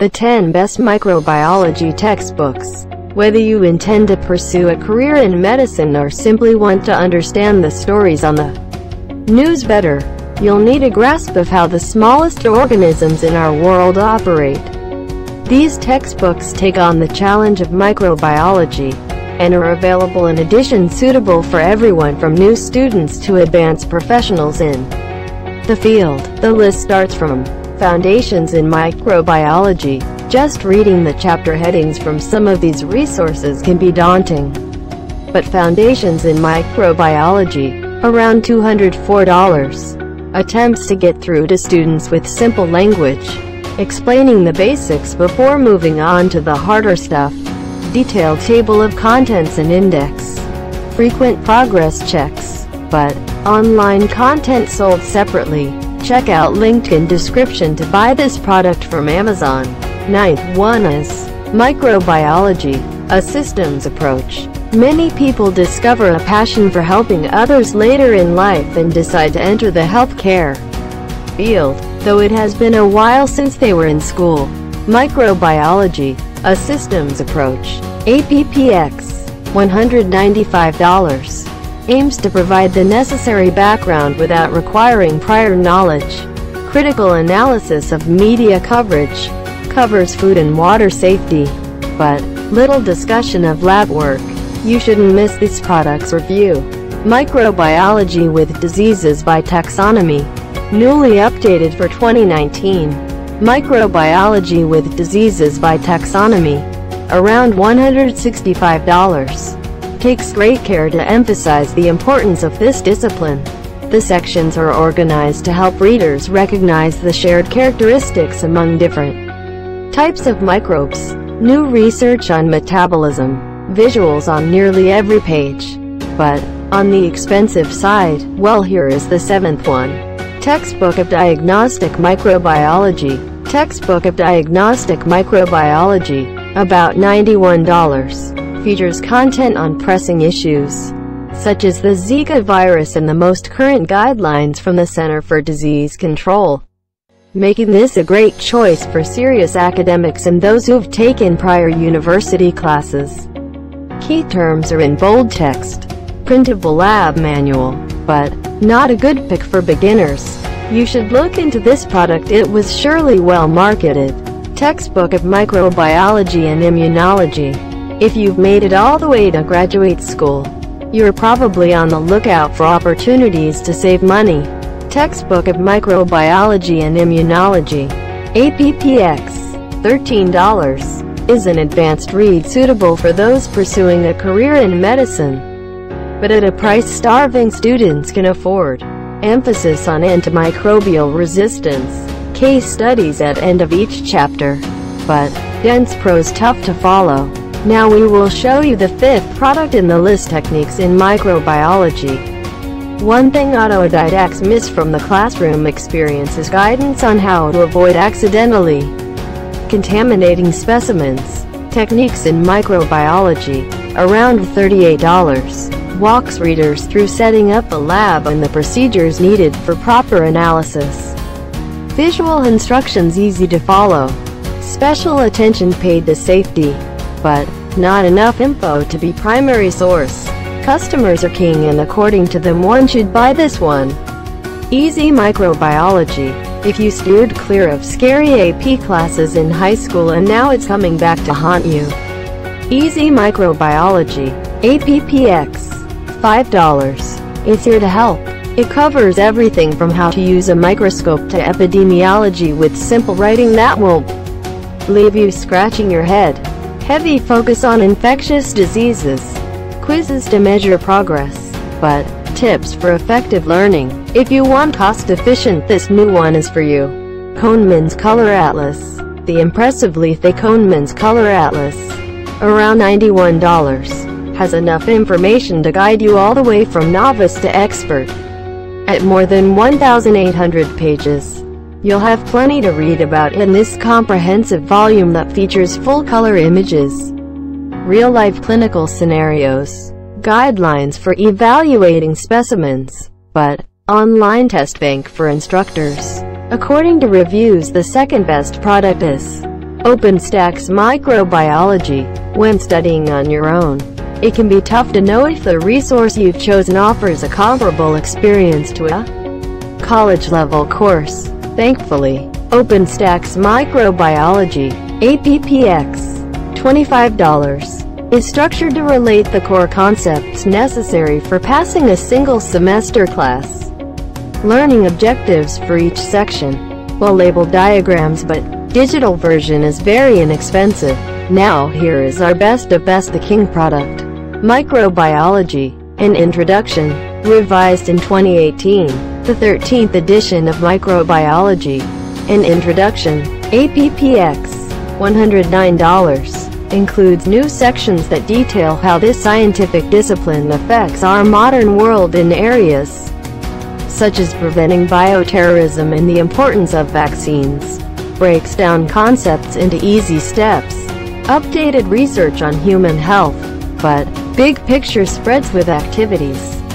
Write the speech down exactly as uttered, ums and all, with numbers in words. The ten Best Microbiology Textbooks. Whether you intend to pursue a career in medicine or simply want to understand the stories on the news better, you'll need a grasp of how the smallest organisms in our world operate. These textbooks take on the challenge of microbiology, and are available in edition suitable for everyone from new students to advanced professionals in the field. The list starts from Foundations in Microbiology. Just reading the chapter headings from some of these resources can be daunting, but Foundations in Microbiology, around two hundred four dollars, attempts to get through to students with simple language, explaining the basics before moving on to the harder stuff. Detailed table of contents and index, frequent progress checks, but online content sold separately. Check out linked in description to buy this product from Amazon. Ninth one is Microbiology: A Systems Approach. Many people discover a passion for helping others later in life and decide to enter the healthcare field, though it has been a while since they were in school. Microbiology: A Systems Approach, A P P X, one hundred ninety-five dollars. Aims to provide the necessary background without requiring prior knowledge. Critical analysis of media coverage. Covers food and water safety, but little discussion of lab work. You shouldn't miss this product's review. Microbiology with Diseases by Taxonomy. Newly updated for twenty nineteen. Microbiology with Diseases by Taxonomy. Around one hundred sixty-five dollars. Takes great care to emphasize the importance of this discipline. The sections are organized to help readers recognize the shared characteristics among different types of microbes. New research on metabolism, visuals on nearly every page, but on the expensive side. Well, here is the seventh one. Textbook of Diagnostic Microbiology. Textbook of Diagnostic Microbiology, about ninety-one dollars. Features content on pressing issues, such as the Zika virus and the most current guidelines from the Center for Disease Control, making this a great choice for serious academics and those who've taken prior university classes. Key terms are in bold text. Printable lab manual, but not a good pick for beginners. You should look into this product. It was surely well marketed. Textbook of Microbiology and Immunology. If you've made it all the way to graduate school, you're probably on the lookout for opportunities to save money. Textbook of Microbiology and Immunology, A P P X, thirteen dollars, is an advanced read suitable for those pursuing a career in medicine, but at a price starving students can afford. Emphasis on antimicrobial resistance, case studies at end of each chapter, but dense prose tough to follow. Now we will show you the fifth product in the list, Techniques in Microbiology. One thing autodidacts miss from the classroom experience is guidance on how to avoid accidentally contaminating specimens. Techniques in Microbiology, around thirty-eight dollars, walks readers through setting up the lab and the procedures needed for proper analysis. Visual instructions easy to follow. Special attention paid to safety, but not enough info to be primary source. Customers are king, and according to them one should buy this one. Easy Microbiology. If you steered clear of scary A P classes in high school and now it's coming back to haunt you. Easy Microbiology, A P P X, five dollars. It's here to help. It covers everything from how to use a microscope to epidemiology with simple writing that won't leave you scratching your head. Heavy focus on infectious diseases, quizzes to measure progress, but tips for effective learning. If you want cost-efficient, this new one is for you. Koneman's Color Atlas. The impressively thick Koneman's Color Atlas, around ninety-one dollars, has enough information to guide you all the way from novice to expert. At more than one thousand eight hundred pages, you'll have plenty to read about in this comprehensive volume that features full-color images, real-life clinical scenarios, guidelines for evaluating specimens, but online test bank for instructors. According to reviews, the second best product is OpenStax Microbiology. When studying on your own, it can be tough to know if the resource you've chosen offers a comparable experience to a college-level course. Thankfully, OpenStax Microbiology, A P P X, twenty-five dollars, is structured to relate the core concepts necessary for passing a single semester class. Learning objectives for each section, well labeled diagrams, but digital version is very inexpensive. Now here is our best of best the King product. Microbiology, an Introduction, revised in twenty eighteen, the thirteenth edition of Microbiology, an Introduction, A P P X, one hundred nine dollars, includes new sections that detail how this scientific discipline affects our modern world in areas such as preventing bioterrorism and the importance of vaccines. Breaks down concepts into easy steps, updated research on human health, but big picture spreads with activities.